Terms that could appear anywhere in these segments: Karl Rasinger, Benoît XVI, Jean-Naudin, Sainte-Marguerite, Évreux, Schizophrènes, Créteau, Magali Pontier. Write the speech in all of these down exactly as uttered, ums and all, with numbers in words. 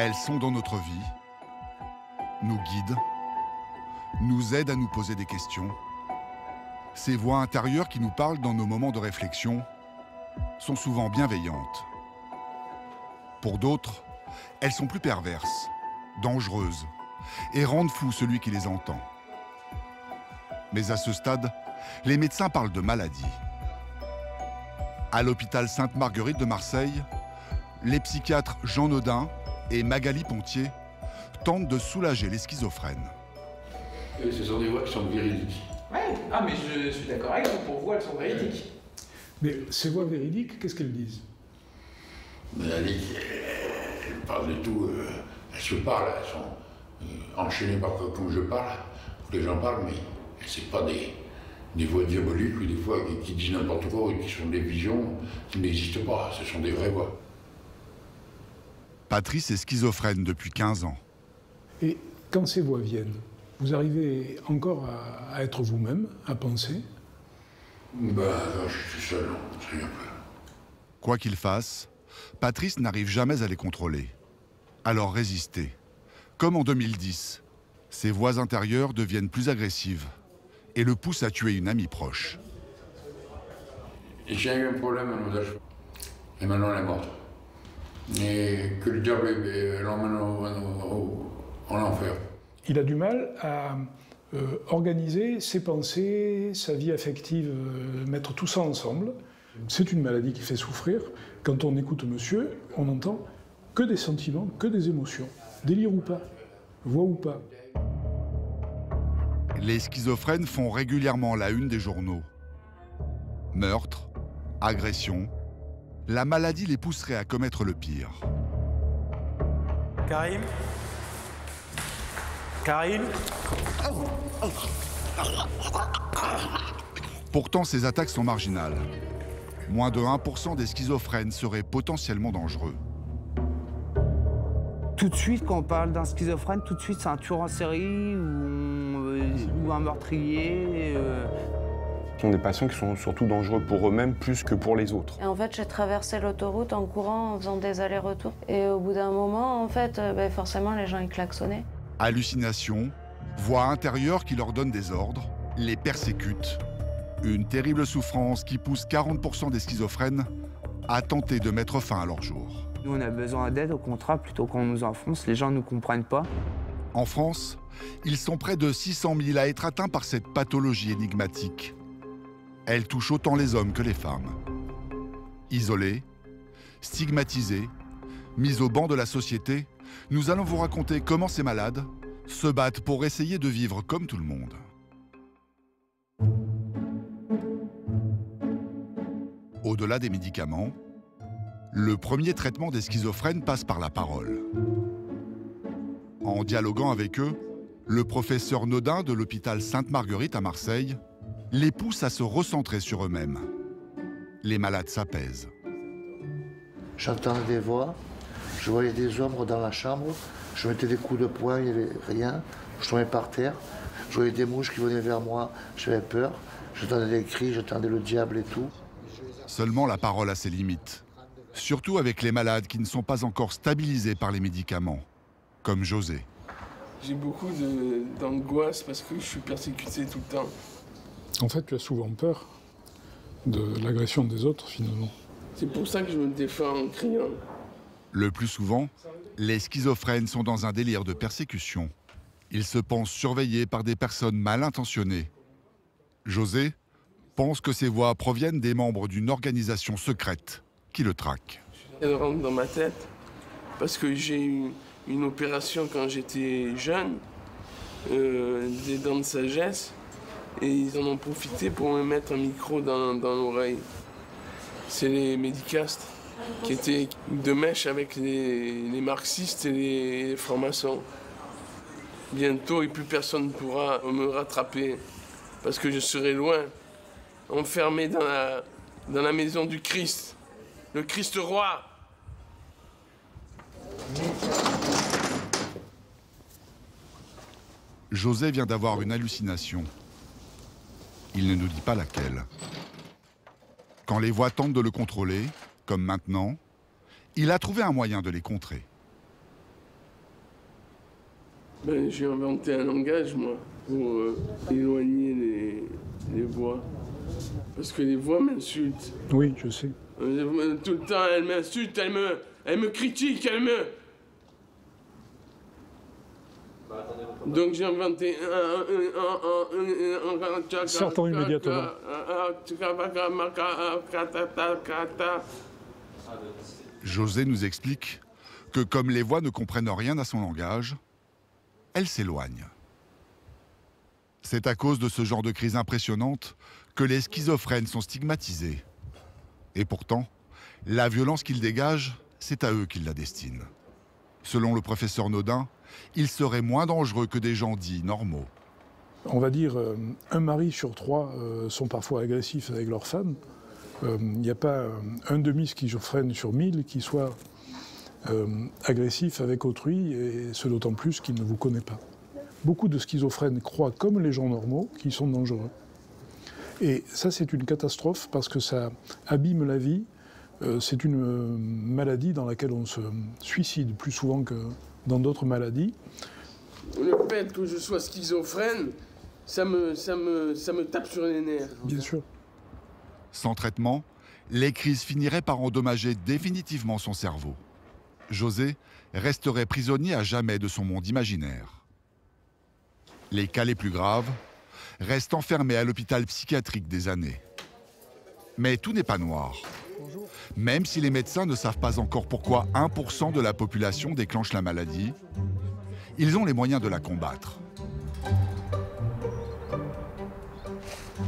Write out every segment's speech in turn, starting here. Elles sont dans notre vie, nous guident, nous aident à nous poser des questions. Ces voix intérieures qui nous parlent dans nos moments de réflexion sont souvent bienveillantes. Pour d'autres, elles sont plus perverses, dangereuses et rendent fou celui qui les entend. Mais à ce stade, les médecins parlent de maladie. À l'hôpital Sainte-Marguerite de Marseille, les psychiatres Jean-Naudin et Magali Pontier tentent de soulager les schizophrènes. Et ce sont des voix qui sont véridiques. Oui, ah, mais je suis d'accord avec vous, pour vous, elles sont véridiques. Mais ces voix véridiques, qu'est-ce qu'elles disent? Elles disent, elles parlent de tout, euh, elles se parlent, elles sont euh, enchaînées par comme je parle, ou les gens parlent, mais ce n'est pas des, des voix diaboliques ou des voix qui, qui disent n'importe quoi ou qui sont des visions qui n'existent pas, ce sont des vraies voix. Patrice est schizophrène depuis quinze ans. Et quand ces voix viennent, vous arrivez encore à, à être vous-même, à penser? Ben, non, je suis seul, c'est un peu. Quoi qu'il fasse, Patrice n'arrive jamais à les contrôler. Alors résister. Comme en deux mille dix, ses voix intérieures deviennent plus agressives et le poussent à tuer une amie proche. J'ai eu un problème à nos âges. Et maintenant elle est morte. Et que le diable l'emmène en enfer. Il a du mal à euh, organiser ses pensées, sa vie affective, euh, mettre tout ça ensemble. C'est une maladie qui fait souffrir. Quand on écoute monsieur, on n'entend que des sentiments, que des émotions. Délire ou pas, voix ou pas. Les schizophrènes font régulièrement la une des journaux. Meurtres, agressions, la maladie les pousserait à commettre le pire. Karim ? Karine. Pourtant, ces attaques sont marginales. Moins de un pour cent des schizophrènes seraient potentiellement dangereux. Tout de suite, quand on parle d'un schizophrène, tout de suite, c'est un tueur en série ou, euh, ou un meurtrier. Euh... Ce sont des patients qui sont surtout dangereux pour eux-mêmes plus que pour les autres. Et en fait, j'ai traversé l'autoroute en courant, en faisant des allers-retours. Et au bout d'un moment, en fait, ben, forcément, les gens ils klaxonnaient. Hallucinations, voix intérieures qui leur donnent des ordres, les persécutent. Une terrible souffrance qui pousse quarante pour cent des schizophrènes à tenter de mettre fin à leur jour. Nous, on a besoin d'aide au contrat plutôt qu'on nous enfonce. Les gens ne nous comprennent pas. En France, ils sont près de six cent mille à être atteints par cette pathologie énigmatique. Elle touche autant les hommes que les femmes. Isolés, stigmatisés, mis au banc de la société, nous allons vous raconter comment ces malades se battent pour essayer de vivre comme tout le monde. Au-delà des médicaments, le premier traitement des schizophrènes passe par la parole. En dialoguant avec eux, le professeur Naudin de l'hôpital Sainte-Marguerite à Marseille les pousse à se recentrer sur eux-mêmes. Les malades s'apaisent. J'entends des voix. Je voyais des ombres dans la chambre, je mettais des coups de poing, il n'y avait rien, je tombais par terre, je voyais des mouches qui venaient vers moi, j'avais peur, j'entendais des cris, j'entendais le diable et tout. Seulement la parole a ses limites, surtout avec les malades qui ne sont pas encore stabilisés par les médicaments, comme José. J'ai beaucoup d'angoisse parce que je suis persécuté tout le temps. En fait, tu as souvent peur de l'agression des autres, finalement. C'est pour ça que je me défends en criant. Le plus souvent, les schizophrènes sont dans un délire de persécution. Ils se pensent surveillés par des personnes mal intentionnées. José pense que ces voix proviennent des membres d'une organisation secrète qui le traque. Elle rentre dans ma tête parce que j'ai eu une opération quand j'étais jeune, euh, des dents de sagesse, et ils en ont profité pour me mettre un micro dans, dans l'oreille. C'est les médicastes, qui était de mèche avec les, les marxistes et les francs-maçons. Bientôt, et plus personne ne pourra me rattraper, parce que je serai loin, enfermé dans la, dans la maison du Christ, le Christ roi. José vient d'avoir une hallucination. Il ne nous dit pas laquelle. Quand les voix tentent de le contrôler, comme maintenant, il a trouvé un moyen de les contrer. Ben, j'ai inventé un langage, moi, pour euh, éloigner les, les voix. Parce que les voix m'insultent. Oui, je sais. Euh, tout le temps, elles m'insultent, elles me, elles me critiquent, elles me... Donc j'ai inventé un... Sortons immédiatement. José nous explique que comme les voix ne comprennent rien à son langage, elles s'éloignent. C'est à cause de ce genre de crise impressionnante que les schizophrènes sont stigmatisés. Et pourtant, la violence qu'ils dégagent, c'est à eux qu'ils la destinent. Selon le professeur Naudin, ils seraient moins dangereux que des gens dits normaux. On va dire euh, un mari sur trois euh, sont parfois agressifs avec leur femme. Il euh, n'y a pas euh, un demi-schizophrène sur mille qui soit euh, agressif avec autrui, et ce d'autant plus qu'il ne vous connaît pas. Beaucoup de schizophrènes croient, comme les gens normaux, qu'ils sont dangereux. Et ça, c'est une catastrophe parce que ça abîme la vie. Euh, c'est une euh, maladie dans laquelle on se suicide plus souvent que dans d'autres maladies. Le fait que je sois schizophrène, ça me, ça me, ça me tape sur les nerfs. Bien sûr. Sans traitement, les crises finiraient par endommager définitivement son cerveau. José resterait prisonnier à jamais de son monde imaginaire. Les cas les plus graves restent enfermés à l'hôpital psychiatrique des années. Mais tout n'est pas noir. Même si les médecins ne savent pas encore pourquoi un pour cent de la population déclenche la maladie, ils ont les moyens de la combattre.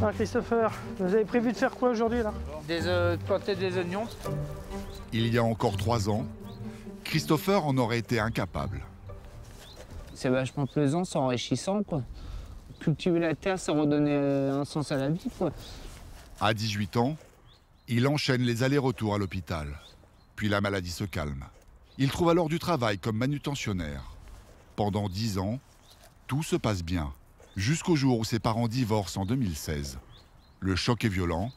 Ah, Christopher, vous avez prévu de faire quoi aujourd'hui là? Des euh, planter des oignons. Il y a encore trois ans, Christopher en aurait été incapable. C'est vachement plaisant, c'est enrichissant, quoi. Cultiver la terre, ça redonnait un sens à la vie, quoi. À dix-huit ans, il enchaîne les allers-retours à l'hôpital. Puis la maladie se calme. Il trouve alors du travail comme manutentionnaire. Pendant dix ans, tout se passe bien. Jusqu'au jour où ses parents divorcent en deux mille seize. Le choc est violent.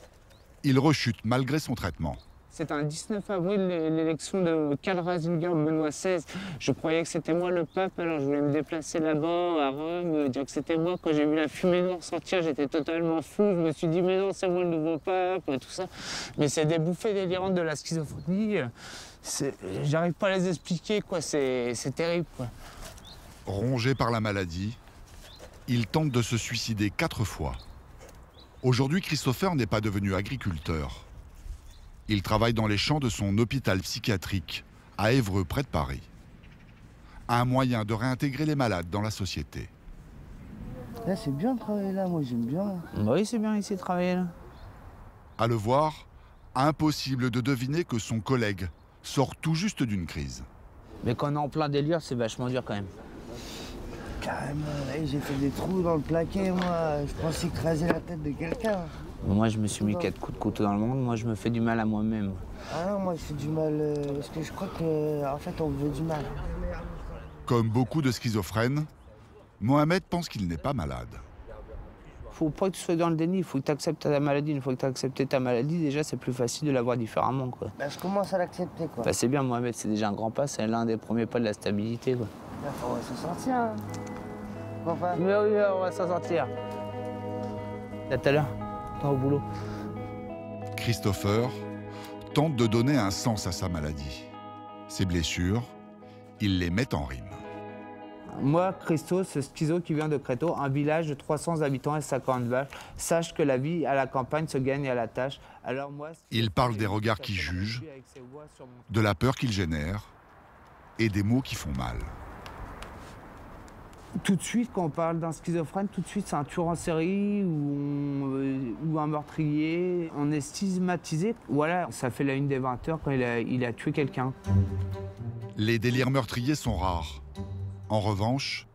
Il rechute malgré son traitement. C'est un dix-neuf avril, l'élection de Karl Rasinger, Benoît seize. Je croyais que c'était moi le pape, alors je voulais me déplacer là-bas, à Rome, dire que c'était moi. Quand j'ai vu la fumée noire sortir, j'étais totalement fou. Je me suis dit, mais non, c'est moi le nouveau pape, tout ça. Mais c'est des bouffées délirantes de la schizophrénie. J'arrive pas à les expliquer, quoi. C'est terrible, quoi. Rongé par la maladie, il tente de se suicider quatre fois. Aujourd'hui, Christopher n'est pas devenu agriculteur. Il travaille dans les champs de son hôpital psychiatrique, à Évreux, près de Paris. Un moyen de réintégrer les malades dans la société. Là, c'est bien de travailler là, moi j'aime bien. Bah oui, c'est bien ici de travailler là. À le voir, impossible de deviner que son collègue sort tout juste d'une crise. Mais quand on est en plein délire, c'est vachement dur quand même. Carrément, j'ai fait des trous dans le plaquet, moi. Je pensais écraser la tête de quelqu'un. Moi, je me suis mis quatre coups de couteau dans le monde. Moi, je me fais du mal à moi-même. Ah non, moi, je fais du mal... Euh, parce que je crois qu'en fait, on veut du mal. Comme beaucoup de schizophrènes, Mohamed pense qu'il n'est pas malade. Faut pas que tu sois dans le déni. Il faut que tu acceptes ta maladie. Une fois que tu as accepté ta maladie, déjà, c'est plus facile de la voir différemment, quoi. Bah, je commence à l'accepter, quoi. Bah, c'est bien, Mohamed. C'est déjà un grand pas. C'est l'un des premiers pas de la stabilité, quoi. Bah, faut se sortir, hein. Enfin... Mais oui, on va s'en sortir. À tout à l'heure, au boulot. Christopher tente de donner un sens à sa maladie. Ses blessures, il les met en rime. Moi, Christo, ce schizo qui vient de Créteau, un village de trois cents habitants et cinquante vaches, sache que la vie à la campagne se gagne à la tâche. Alors moi... Il parle des regards qui jugent, de la peur qu'il génère et des mots qui font mal. Tout de suite, quand on parle d'un schizophrène, tout de suite, c'est un tueur en série ou, euh, ou un meurtrier. On est stigmatisé. Voilà, ça fait la une des vingt heures quand il a, il a tué quelqu'un. Les délires meurtriers sont rares. En revanche,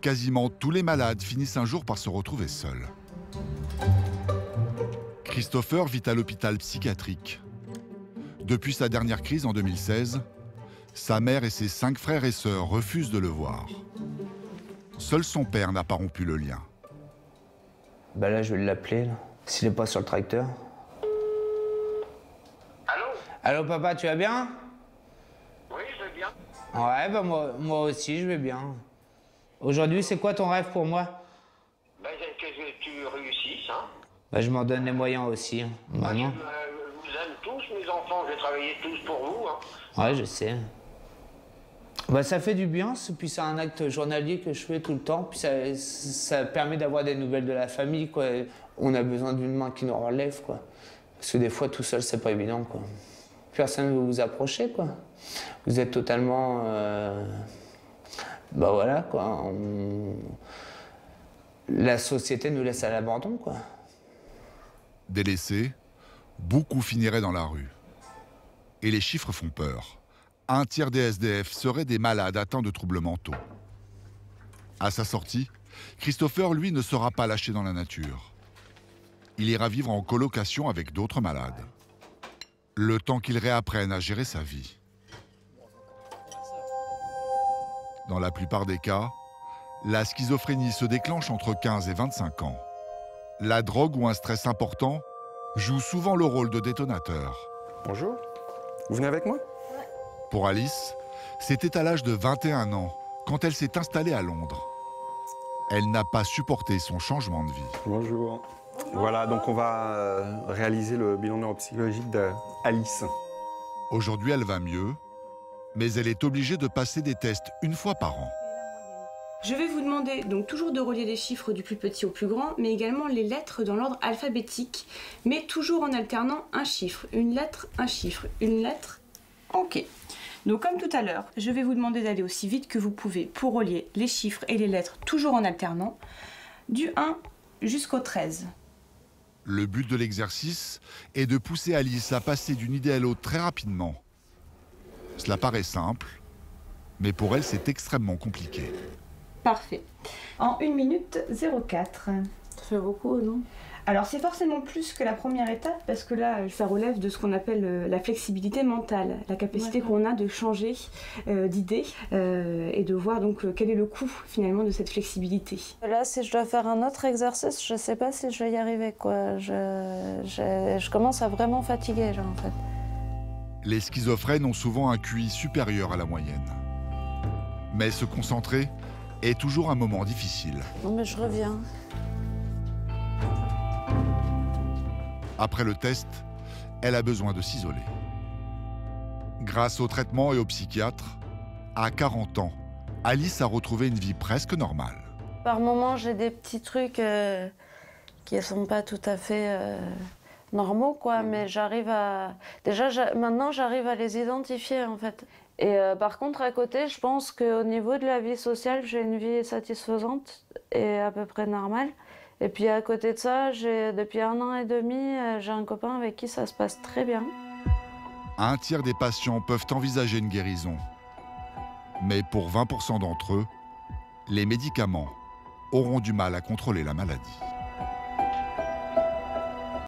quasiment tous les malades finissent un jour par se retrouver seuls. Christopher vit à l'hôpital psychiatrique. Depuis sa dernière crise en deux mille seize, sa mère et ses cinq frères et sœurs refusent de le voir. Seul son père n'a pas rompu le lien. Bah là, je vais l'appeler. S'il n'est pas sur le tracteur. Allô? Allô, papa, tu vas bien? Oui, je vais bien. Ouais, bah moi, moi aussi, je vais bien. Aujourd'hui, c'est quoi ton rêve pour moi? Ben, que tu réussisses, hein. Ben, je m'en donne les moyens aussi, hein. Ben, je, euh, vous aime tous, mes enfants. J'ai travaillé tous pour vous, hein. Ouais, je sais. Ben, ça fait du bien, puis c'est un acte journalier que je fais tout le temps, puis ça, ça permet d'avoir des nouvelles de la famille, quoi. On a besoin d'une main qui nous relève, quoi. Parce que des fois, tout seul, c'est pas évident, quoi. Personne ne veut vous approcher, quoi. Vous êtes totalement... Euh... Ben voilà, quoi. On... La société nous laisse à l'abandon, quoi. Délaissés, beaucoup finiraient dans la rue. Et les chiffres font peur. Un tiers des S D F seraient des malades atteints de troubles mentaux. À sa sortie, Christopher, lui, ne sera pas lâché dans la nature. Il ira vivre en colocation avec d'autres malades. Le temps qu'il réapprenne à gérer sa vie. Dans la plupart des cas, la schizophrénie se déclenche entre quinze et vingt-cinq ans. La drogue ou un stress important joue souvent le rôle de détonateur. Bonjour, vous venez avec moi? Ouais. Pour Alice, c'était à l'âge de vingt et un ans, quand elle s'est installée à Londres. Elle n'a pas supporté son changement de vie. Bonjour. Voilà, donc on va réaliser le bilan neuropsychologique d'Alice. Aujourd'hui, elle va mieux, mais elle est obligée de passer des tests une fois par an. Je vais vous demander donc toujours de relier les chiffres du plus petit au plus grand, mais également les lettres dans l'ordre alphabétique, mais toujours en alternant un chiffre, une lettre, un chiffre, une lettre. Ok. Donc comme tout à l'heure, je vais vous demander d'aller aussi vite que vous pouvez pour relier les chiffres et les lettres, toujours en alternant, du un jusqu'au treize. Le but de l'exercice est de pousser Alice à passer d'une idée à l'autre très rapidement. Cela paraît simple, mais pour elle, c'est extrêmement compliqué. Parfait. En une minute zéro quatre. Ça fait beaucoup, non? Alors, c'est forcément plus que la première étape, parce que là, ça relève de ce qu'on appelle la flexibilité mentale, la capacité qu'on a de changer euh, d'idée euh, et de voir donc quel est le coût, finalement, de cette flexibilité. Là, si je dois faire un autre exercice, je ne sais pas si je vais y arriver, quoi. Je, je, je commence à vraiment fatiguer, genre, en fait. Les schizophrènes ont souvent un Q I supérieur à la moyenne. Mais se concentrer est toujours un moment difficile. Non, mais je reviens. Après le test, elle a besoin de s'isoler. Grâce au traitement et au psychiatre, à quarante ans, Alice a retrouvé une vie presque normale. Par moments, j'ai des petits trucs euh, qui ne sont pas tout à fait euh, normaux, quoi, mais j'arrive à... Déjà, maintenant, j'arrive à les identifier, en fait. Et euh, par contre, à côté, je pense qu'au niveau de la vie sociale, j'ai une vie satisfaisante et à peu près normale. Et puis à côté de ça, depuis un an et demi, j'ai un copain avec qui ça se passe très bien. Un tiers des patients peuvent envisager une guérison. Mais pour vingt pour cent d'entre eux, les médicaments auront du mal à contrôler la maladie.